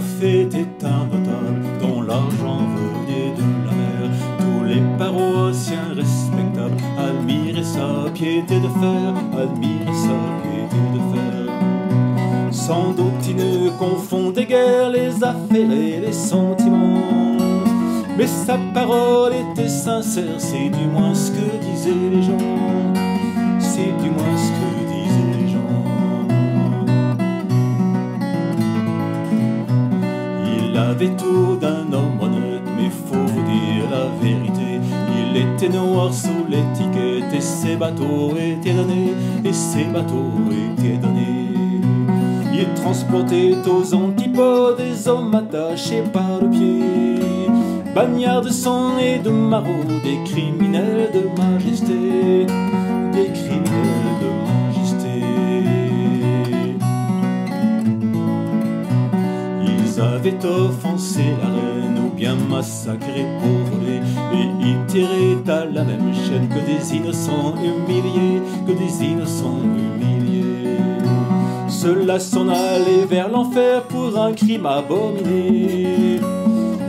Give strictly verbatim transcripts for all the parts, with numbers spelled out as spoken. forfait est un bâtard dont l'argent venait de la mer. Tous les paroissiens respectables admiraient sa piété de fer, admiraient sa piété de fer. Sans doute il ne confondait guère les affaires et les sentiments, mais sa parole était sincère, c'est du moins ce que disaient les gens. C'est du moins ce que disaient les gens. Il avait tout d'un homme honnête, mais faut vous dire la vérité, il était noir sous l'étiquette, et ses bateaux étaient donnés, et ses bateaux étaient donnés. Il transportait aux antipodes des hommes attachés par le pied, bagnards de sang et de maraud, des criminels de majesté, des criminels de majesté. Ils avaient offensé la reine ou bien massacré pour voler, et ils tiraient à la même chaîne que des innocents humiliés, que des innocents humiliés. Ceux-là s'en allaient vers l'enfer pour un crime abominé.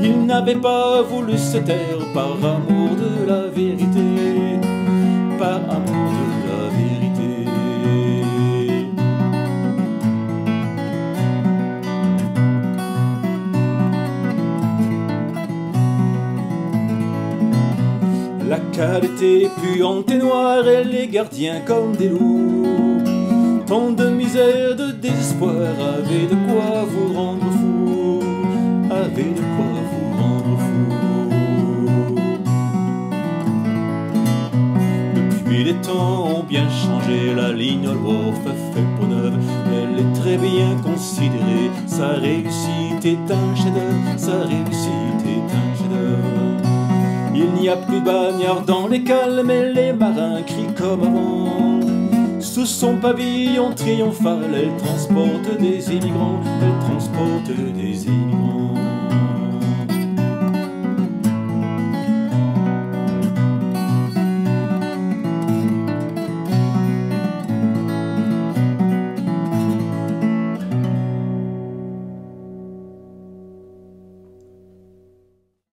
Ils n'avaient pas voulu se taire par amour de la vérité, par amour de la vérité. La cale était puante et noire, et les gardiens comme des loups, tant de misère, de désespoir, avaient de quoi vous rendre fou, avaient de quoi vous rendre fou. Depuis les temps ont bien changé, la ligne Holworth fait peau neuve, elle est très bien considérée, sa réussite est un chef-d'œuvre, sa réussite est un chef-d'œuvre. Il n'y a plus de bagnards dans les cales, mais les marins crient comme avant. Sous son pavillon triomphal, elle transporte des immigrants, elle transporte des immigrants.